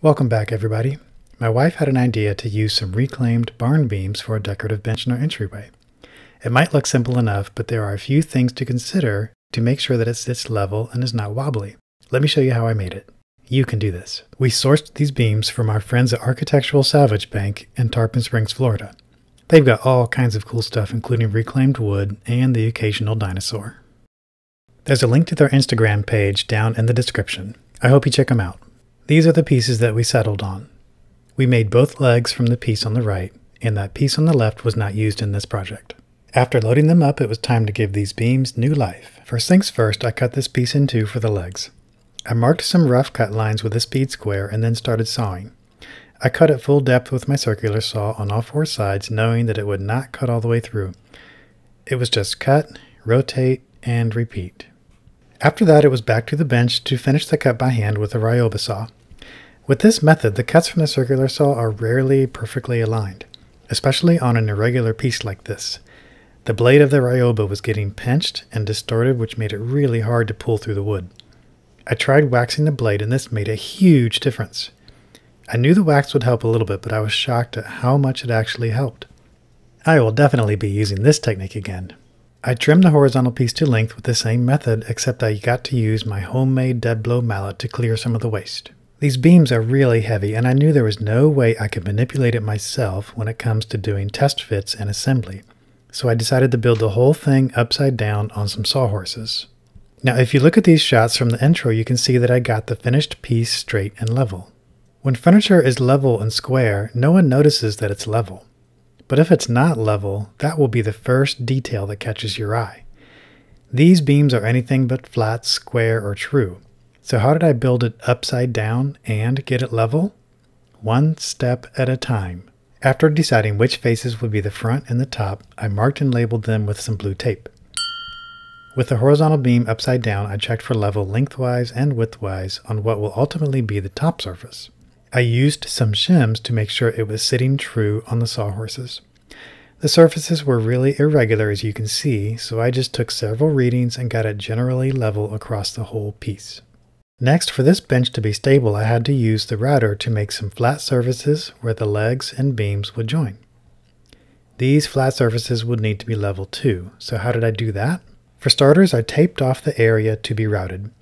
Welcome back, everybody. My wife had an idea to use some reclaimed barn beams for a decorative bench in our entryway. It might look simple enough, but there are a few things to consider to make sure that it sits level and is not wobbly. Let me show you how I made it. You can do this. We sourced these beams from our friends at Architectural Salvage Bank in Tarpon Springs, Florida. They've got all kinds of cool stuff, including reclaimed wood and the occasional dinosaur. There's a link to their Instagram page down in the description. I hope you check them out. These are the pieces that we settled on. We made both legs from the piece on the right, and that piece on the left was not used in this project. After loading them up, it was time to give these beams new life. First things first, I cut this piece in two for the legs. I marked some rough cut lines with a speed square and then started sawing. I cut at full depth with my circular saw on all four sides, knowing that it would not cut all the way through. It was just cut, rotate, and repeat. After that, it was back to the bench to finish the cut by hand with a Ryoba saw. With this method, the cuts from the circular saw are rarely perfectly aligned, especially on an irregular piece like this. The blade of the Ryoba was getting pinched and distorted, which made it really hard to pull through the wood. I tried waxing the blade, and this made a huge difference. I knew the wax would help a little bit, but I was shocked at how much it actually helped. I will definitely be using this technique again. I trimmed the horizontal piece to length with the same method, except I got to use my homemade dead blow mallet to clear some of the waste. These beams are really heavy, and I knew there was no way I could manipulate it myself when it comes to doing test fits and assembly, so I decided to build the whole thing upside down on some sawhorses. Now, if you look at these shots from the intro, you can see that I got the finished piece straight and level. When furniture is level and square, no one notices that it's level. But if it's not level, that will be the first detail that catches your eye. These beams are anything but flat, square, or true. So how did I build it upside down and get it level? One step at a time. After deciding which faces would be the front and the top, I marked and labeled them with some blue tape. With the horizontal beam upside down, I checked for level lengthwise and widthwise on what will ultimately be the top surface. I used some shims to make sure it was sitting true on the sawhorses. The surfaces were really irregular, as you can see, so I just took several readings and got it generally level across the whole piece. Next, for this bench to be stable, I had to use the router to make some flat surfaces where the legs and beams would join. These flat surfaces would need to be level too, so how did I do that? For starters, I taped off the area to be routed.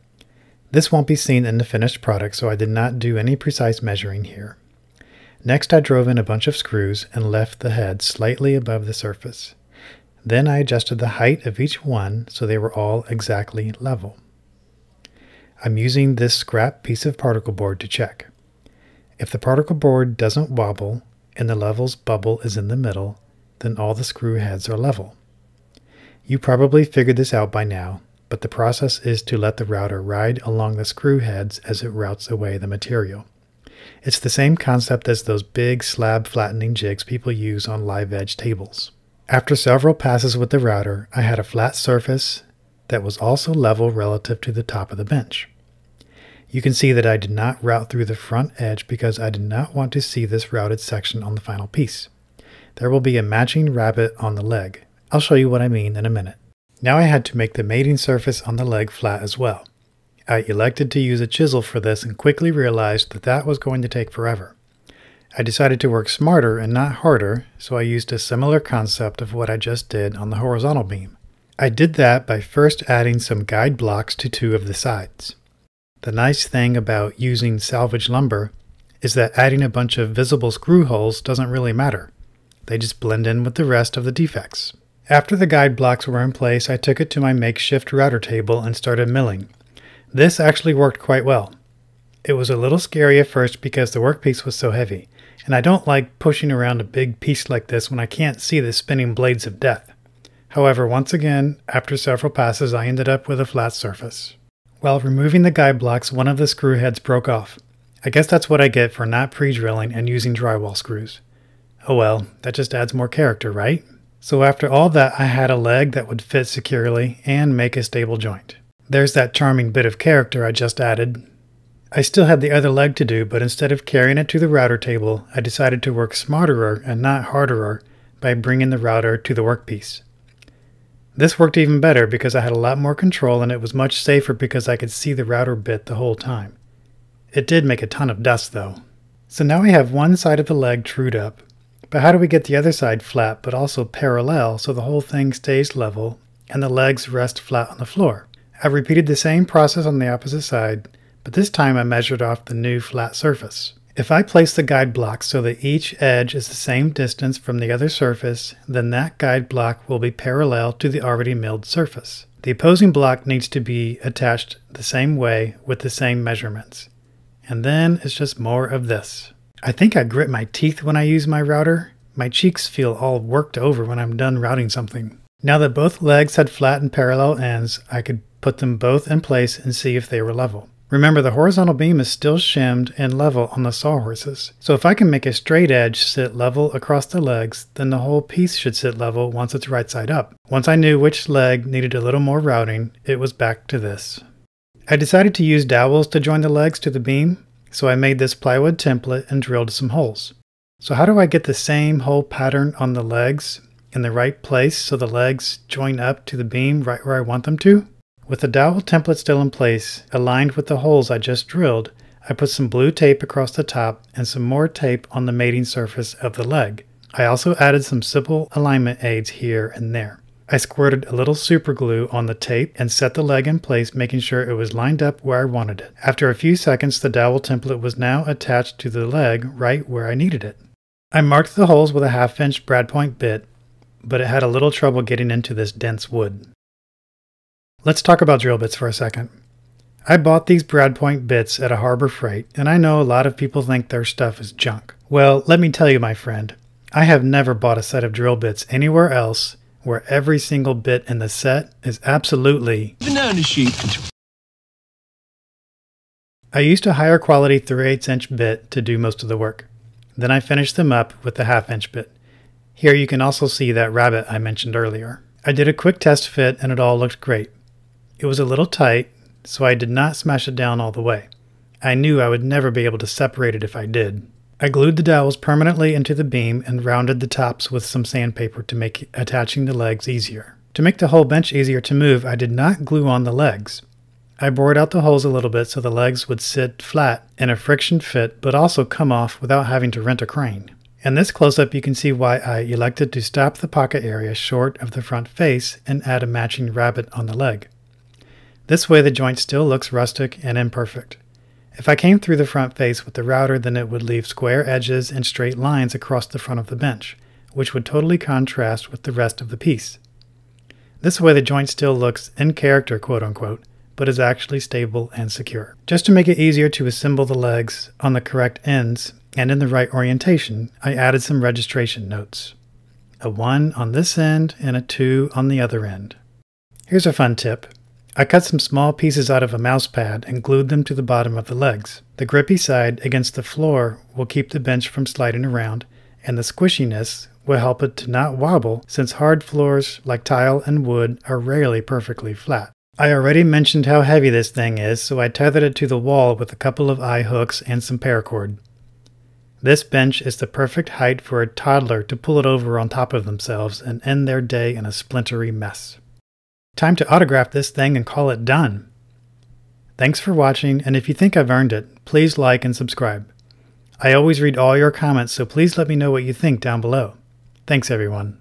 This won't be seen in the finished product, so I did not do any precise measuring here. Next, I drove in a bunch of screws and left the head slightly above the surface. Then I adjusted the height of each one so they were all exactly level. I'm using this scrap piece of particle board to check. If the particle board doesn't wobble and the levels bubble is in the middle, then all the screw heads are level. You probably figured this out by now, but the process is to let the router ride along the screw heads as it routes away the material. It's the same concept as those big slab flattening jigs people use on live edge tables. After several passes with the router, I had a flat surface that was also level relative to the top of the bench. You can see that I did not route through the front edge because I did not want to see this routed section on the final piece. There will be a matching rabbet on the leg. I'll show you what I mean in a minute. Now I had to make the mating surface on the leg flat as well. I elected to use a chisel for this and quickly realized that that was going to take forever. I decided to work smarter and not harder, so I used a similar concept of what I just did on the horizontal beam. I did that by first adding some guide blocks to two of the sides. The nice thing about using salvage lumber is that adding a bunch of visible screw holes doesn't really matter. They just blend in with the rest of the defects. After the guide blocks were in place, I took it to my makeshift router table and started milling. This actually worked quite well. It was a little scary at first because the workpiece was so heavy, and I don't like pushing around a big piece like this when I can't see the spinning blades of death. However, once again, after several passes, I ended up with a flat surface. While removing the guide blocks, one of the screw heads broke off. I guess that's what I get for not pre-drilling and using drywall screws. Oh well, that just adds more character, right? So after all that, I had a leg that would fit securely and make a stable joint. There's that charming bit of character I just added. I still had the other leg to do, but instead of carrying it to the router table, I decided to work smarterer and not harderer by bringing the router to the workpiece. This worked even better because I had a lot more control, and it was much safer because I could see the router bit the whole time. It did make a ton of dust though. So now we have one side of the leg trued up, but how do we get the other side flat but also parallel so the whole thing stays level and the legs rest flat on the floor? I've repeated the same process on the opposite side, but this time I measured off the new flat surface. If I place the guide block so that each edge is the same distance from the other surface, then that guide block will be parallel to the already milled surface. The opposing block needs to be attached the same way with the same measurements. And then it's just more of this. I think I grit my teeth when I use my router. My cheeks feel all worked over when I'm done routing something. Now that both legs had flat and parallel ends, I could put them both in place and see if they were level. Remember, the horizontal beam is still shimmed and level on the sawhorses. So if I can make a straight edge sit level across the legs, then the whole piece should sit level once it's right side up. Once I knew which leg needed a little more routing, it was back to this. I decided to use dowels to join the legs to the beam, so I made this plywood template and drilled some holes. So how do I get the same hole pattern on the legs in the right place so the legs join up to the beam right where I want them to? With the dowel template still in place, aligned with the holes I just drilled, I put some blue tape across the top and some more tape on the mating surface of the leg. I also added some simple alignment aids here and there. I squirted a little super glue on the tape and set the leg in place, making sure it was lined up where I wanted it. After a few seconds, the dowel template was now attached to the leg right where I needed it. I marked the holes with a 1/2 inch brad point bit, but it had a little trouble getting into this dense wood. Let's talk about drill bits for a second. I bought these brad point bits at a Harbor Freight, and I know a lot of people think their stuff is junk. Well, let me tell you, my friend, I have never bought a set of drill bits anywhere else where every single bit in the set is absolutely banana sheet. I used a higher quality 3/8 inch bit to do most of the work. Then I finished them up with the 1/2 inch bit. Here you can also see that rabbit I mentioned earlier. I did a quick test fit and it all looked great. It was a little tight, so I did not smash it down all the way. I knew I would never be able to separate it if I did. I glued the dowels permanently into the beam and rounded the tops with some sandpaper to make attaching the legs easier. To make the whole bench easier to move, I did not glue on the legs. I bored out the holes a little bit so the legs would sit flat in a friction fit but also come off without having to rent a crane. In this close-up you can see why I elected to stop the pocket area short of the front face and add a matching rabbit on the leg. This way the joint still looks rustic and imperfect. If I came through the front face with the router, then it would leave square edges and straight lines across the front of the bench, which would totally contrast with the rest of the piece. This way the joint still looks in character, quote-unquote, but is actually stable and secure. Just to make it easier to assemble the legs on the correct ends and in the right orientation, I added some registration notes. A 1 on this end and a 2 on the other end. Here's a fun tip. I cut some small pieces out of a mouse pad and glued them to the bottom of the legs. The grippy side against the floor will keep the bench from sliding around, and the squishiness will help it to not wobble since hard floors like tile and wood are rarely perfectly flat. I already mentioned how heavy this thing is, so I tethered it to the wall with a couple of eye hooks and some paracord. This bench is the perfect height for a toddler to pull it over on top of themselves and end their day in a splintery mess. Time to autograph this thing and call it done. Thanks for watching, and if you think I've earned it, please like and subscribe. I always read all your comments, so please let me know what you think down below. Thanks, everyone.